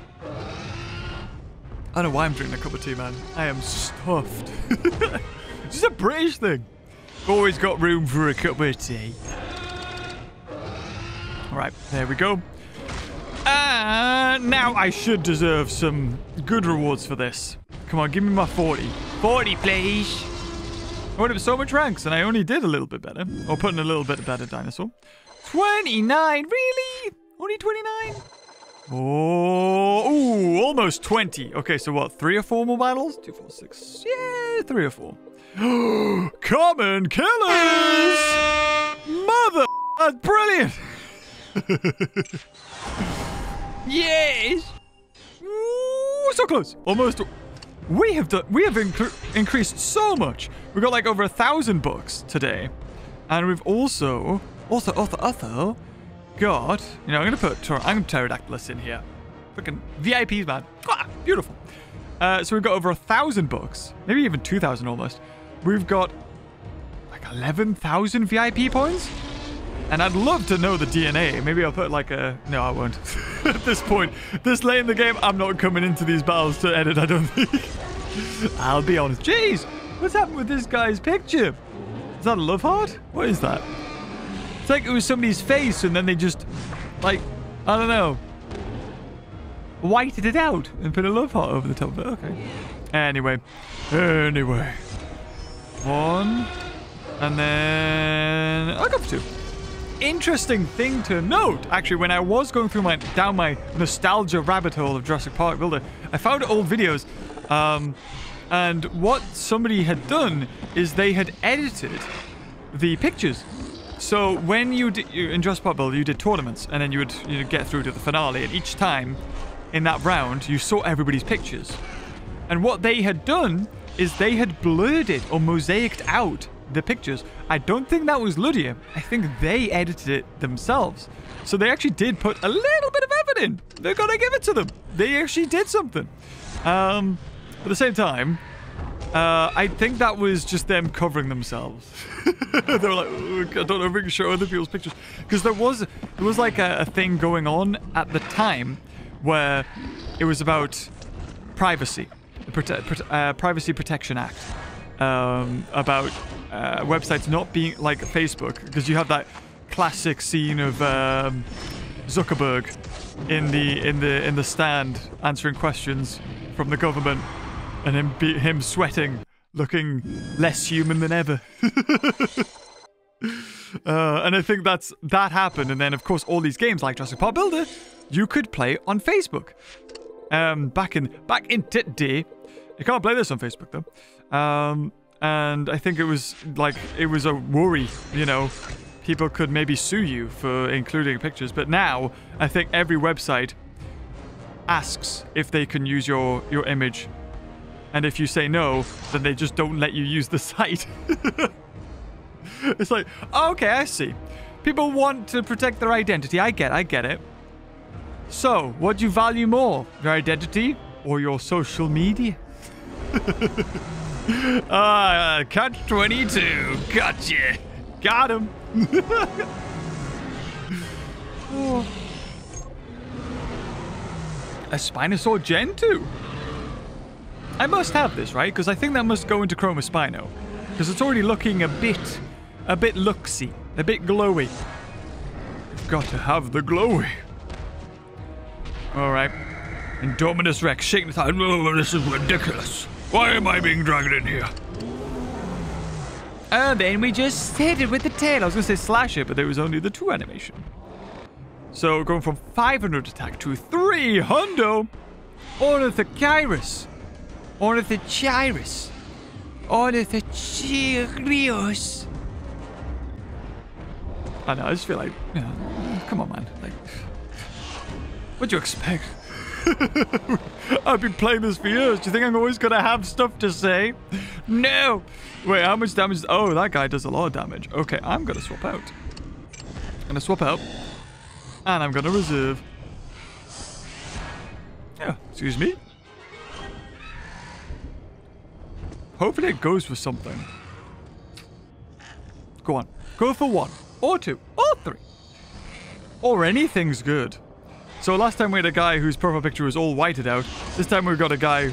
don't know why I'm drinking a cup of tea, man. I am stuffed. It's just a British thing. Always got room for a cup of tea. All right, there we go. Now I should deserve some good rewards for this. Come on, give me my 40. 40, please. I went up so much ranks, and I only did a little bit better. Or put in a little bit better dinosaur. 29, really? Only 29? Oh, ooh, almost 20. Okay, so what, 3 or 4 more battles? 2, 4, 6. Yeah, 3 or 4. Common killers! Mother, that's brilliant! Yes! Ooh, so close. Almost. We have done. We have increased so much. We got like over 1,000 bucks today, and we've also got, you know, I'm going to put Pterodactylus in here. Freaking VIPs, man. Ah, beautiful. So we've got over 1,000 bucks. Maybe even 2,000 almost. We've got like 11,000 VIP points. And I'd love to know the DNA. Maybe I'll put like a... No, I won't. At this point, this late in the game, I'm not coming into these battles to edit, I don't think. I'll be honest. Jeez, what's happened with this guy's picture? Is that a love heart? What is that? It's like it was somebody's face and then they just, like, I don't know, whited it out and put a love heart over the top of it. Okay. Anyway. 1. And then I got 2. Interesting thing to note. Actually, when I was going through down my nostalgia rabbit hole of Jurassic Park Builder, I found old videos. And what somebody had done is they had edited the pictures. So when you did, in Jurassic Park Builder, you did tournaments, and then you would get through to the finale, and each time in that round, you saw everybody's pictures. And what they had done is they had blurred it or mosaiced out the pictures. I don't think that was Ludia. I think they edited it themselves. So they actually did put a little bit of effort in. They're going to give it to them. They actually did something. But at the same time, I think that was just them covering themselves. They were like, oh, I don't know if we can show other people's pictures. Because there was like a thing going on at the time where it was about privacy, Privacy Protection Act, about websites not being like Facebook, because you have that classic scene of Zuckerberg in the stand answering questions from the government. And him sweating, looking less human than ever. And I think that happened. And then, of course, all these games like Jurassic Park Builder, you could play on Facebook. Back in today, you can't play this on Facebook though. And I think it was a worry, you know, people could maybe sue you for including pictures. But now I think every website asks if they can use your image. And if you say no, then they just don't let you use the site. It's like, okay, I see. People want to protect their identity. I get it. So, what do you value more? Your identity or your social media? Catch 22. Gotcha. Got him. Oh. A Spinosaur Gen 2. I must have this, right? Because I think that must go into Chromaspino. Because it's already looking a bit luxy, a bit glowy. You've got to have the glowy. All right. Indominus Rex shaking the thigh. Oh, this is ridiculous. Why am I being dragged in here? And then we just hit it with the tail. I was going to say slash it, but there was only the 2 animation. So going from 500 attack to 300. Ornithochirus. Ornithochirus. Ornithochirus. I know, I just feel like, you know, come on, man. Like, what'd you expect? I've been playing this for years. Do you think I'm always going to have stuff to say? No! Wait, how much damage? Oh, that guy does a lot of damage. Okay, I'm going to swap out. I'm going to swap out. And I'm going to reserve. Yeah, excuse me. Hopefully it goes for something. Go on. Go for one. Or two. Or three. Or anything's good. So last time we had a guy whose profile picture was all whited out. This time we've got a guy,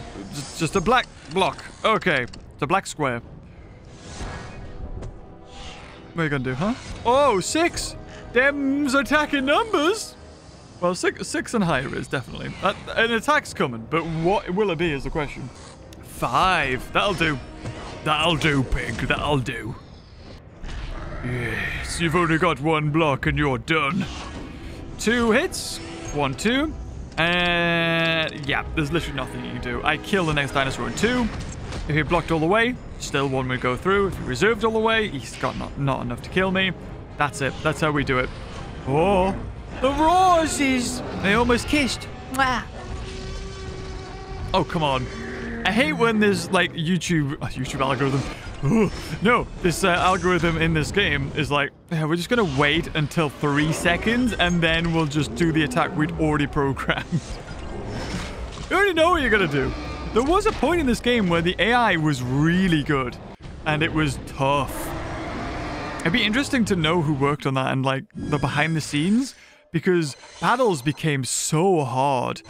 just a black block. Okay, it's a black square. What are you gonna do, huh? Oh, six! Them's attacking numbers! Well, six and higher is definitely. An attack's coming, but what will it be is the question. Five, that'll do. That'll do, pig, that'll do. Yes, you've only got one block and you're done. Two hits. 1, 2, and yeah, there's literally nothing you can do. I kill the next dinosaur in 2. If he blocked all the way, still 1 would go through. If he reserved all the way, he's got not enough to kill me. That's it. That's how we do it. Oh, the roses! They almost kissed. Mwah. Oh, come on. I hate when there's like YouTube algorithm. Ooh, no, this algorithm in this game is like, yeah, we're just going to wait until 3 seconds and then we'll just do the attack we'd already programmed. You already know what you're going to do. There was a point in this game where the AI was really good and it was tough. It'd be interesting to know who worked on that and like the behind the scenes, because battles became so hard.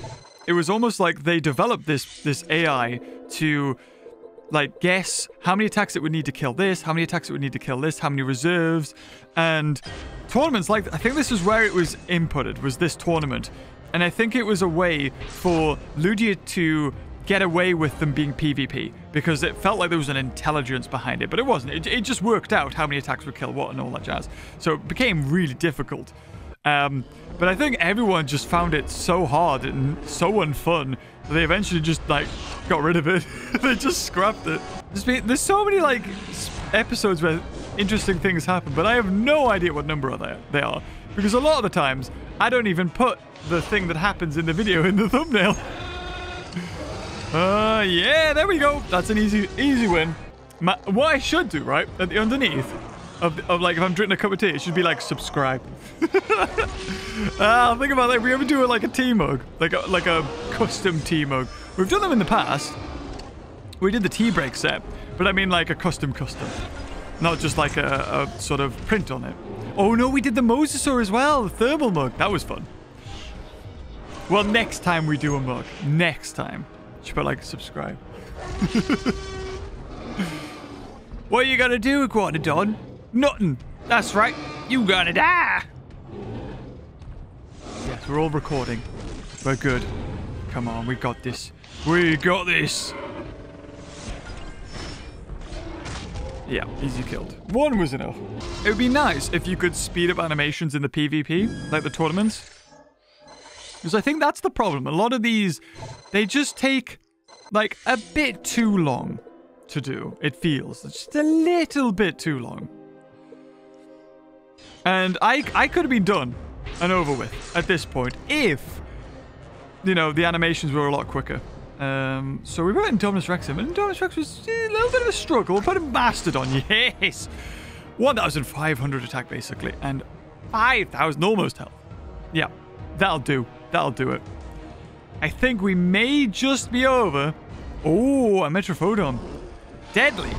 It was almost like they developed this AI to... like, guess how many attacks it would need to kill this, how many attacks it would need to kill this, how many reserves, and tournaments, like, I think this is where it was inputted, was this tournament. And I think it was a way for Ludia to get away with them being PvP, because it felt like there was an intelligence behind it, but it wasn't. It just worked out how many attacks would kill what and all that jazz. So it became really difficult. But I think everyone just found it so hard and so unfun. They eventually just, like, got rid of it. They just scrapped it. There's so many, like, episodes where interesting things happen, but I have no idea what number they are. Because a lot of the times, I don't even put the thing that happens in the video in the thumbnail. Yeah, there we go. That's an easy win. What I should do, right, at the underneath of like, if I'm drinking a cup of tea, it should be, like, subscribe. I'll think about that. If we ever do, like, a tea mug, like a custom tea mug. We've done them in the past. We did the tea break set, but I mean, like, a custom. Not just, like, a sort of print on it. Oh, no, we did the Mosasaur as well, the thermal mug. That was fun. Well, next time we do a mug. Next time. Should put, like, subscribe. What are you gonna do, Iguanodon? Nothing. That's right. You gonna die. Yes, we're all recording. We're good. Come on, we got this. We got this. Yeah, easy killed. 1 was enough. It would be nice if you could speed up animations in the PvP, like the tournaments. Because I think that's the problem. A lot of these, they just take, like, a bit too long to do. It feels. It's just a little bit too long. And I could have been done and over with at this point if, you know, the animations were a lot quicker. So we put Indominus Rex in, but Indominus Rex was a little bit of a struggle. We put a Mastodon, yes! 1,500 attack, basically, and 5,000 almost health. Yeah, that'll do. That'll do it. I think we may just be over. Oh, a Metrophodon. Deadly.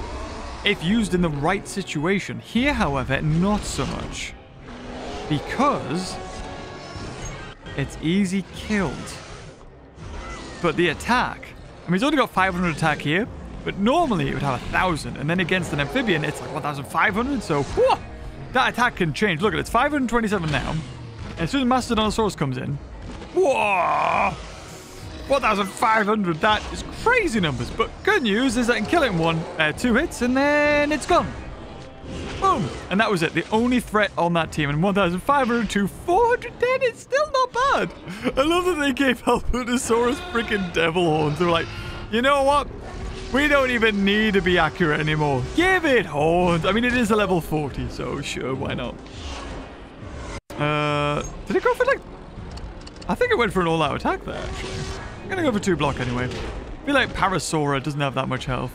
If used in the right situation. Here, however, not so much. Because it's easy killed. But the attack... I mean, he's only got 500 attack here, but normally it would have 1,000. And then against an amphibian, it's like 1,500. So, whoa, that attack can change. Look, it's 527 now. And as soon as Master Dinosaurus comes in... Whoa! 1,500, that is crazy numbers. But good news is I can kill it in 2 hits, and then it's gone. Boom. And that was it. The only threat on that team. And 1,500 to 410 is still not bad. I love that they gave Albertosaurus freaking devil horns. They were like, you know what? We don't even need to be accurate anymore. Give it horns. I mean, it is a level 40, so sure, why not? Did it go for like... I think it went for an all-out attack there, actually. I'm going to go for two block anyway. I feel like Parasaura doesn't have that much health.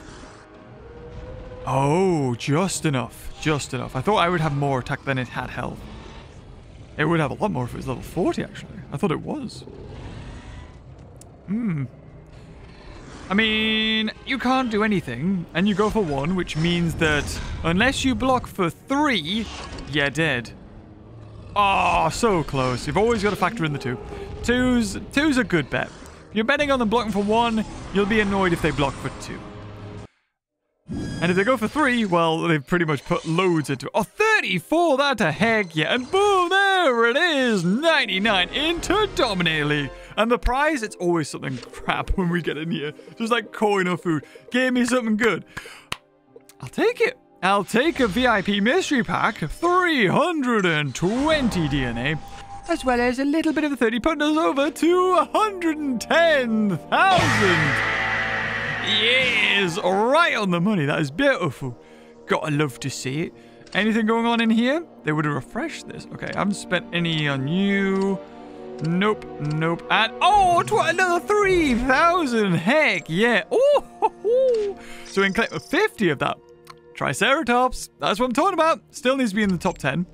Oh, just enough. Just enough. I thought I would have more attack than it had health. It would have a lot more if it was level 40, actually. I thought it was. Hmm. I mean, you can't do anything, and you go for one, which means that unless you block for three, you're dead. Oh, so close. You've always got to factor in the two. Two's a good bet. If you're betting on them blocking for one, you'll be annoyed if they block for two. And if they go for three, well, they've pretty much put loads into it. Oh, 34, that a heck yeah. And boom, there it is. 99 into Dominator. And the prize, it's always something crap when we get in here. Just like coin or food. Give me something good. I'll take it. I'll take a VIP mystery pack, 320 DNA, as well as a little bit of a 30, putting us over to 110,000. Yes, right on the money. That is beautiful. Gotta love to see it. Anything going on in here? They would have refreshed this. Okay, I haven't spent any on you. Nope, nope. And oh, another 3,000. Heck yeah. Oh, ho, ho. So we can collect 50 of that. Triceratops. That's what I'm talking about. Still needs to be in the top 10.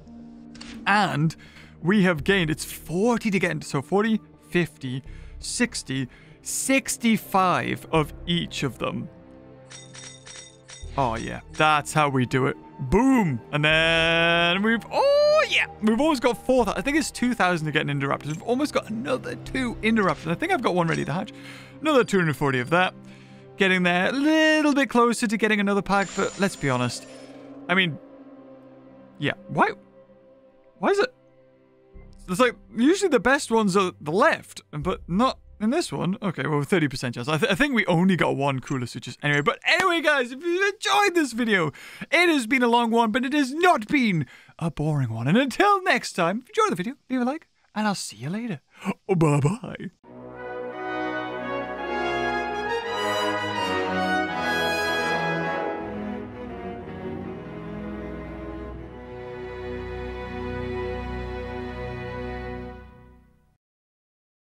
And we have gained, it's 40 to get into. So 40, 50, 60. 65 of each of them. Oh yeah, that's how we do it. Boom. And then we've, oh yeah, we've always got 4,000. I think it's 2,000 to get an Indoraptor. We've almost got another 2 Indoraptors. I think I've got one ready to hatch. Another 240 of that. Getting there a little bit closer to getting another pack, but let's be honest. I mean, yeah, why is it? It's like, usually the best ones are the left, but not in this one. Okay, well, 30% chance. I think we only got one Koolasuchus anyway. But anyway, guys, if you've enjoyed this video, it has been a long one, but it has not been a boring one. And until next time, if you enjoyed the video, leave a like, and I'll see you later. Bye-bye.